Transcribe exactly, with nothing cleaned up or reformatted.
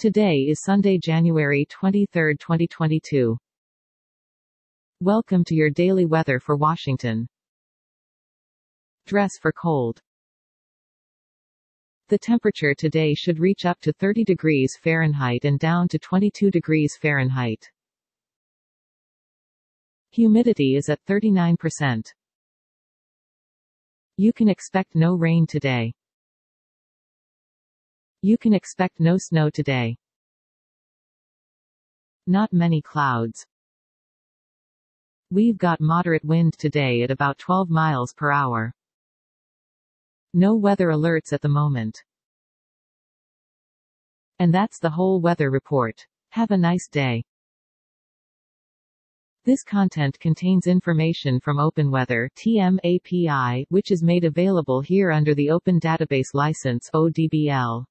Today is Sunday, January twenty-third, twenty twenty-two. Welcome to your daily weather for Washington. Dress for cold. The temperature today should reach up to thirty degrees Fahrenheit and down to twenty-two degrees Fahrenheit. Humidity is at thirty-nine percent. You can expect no rain today. You can expect no snow today. Not many clouds. We've got moderate wind today at about twelve miles per hour. No weather alerts at the moment. And that's the whole weather report. Have a nice day. This content contains information from OpenWeather T M A P I, which is made available here under the Open Database License O D B L.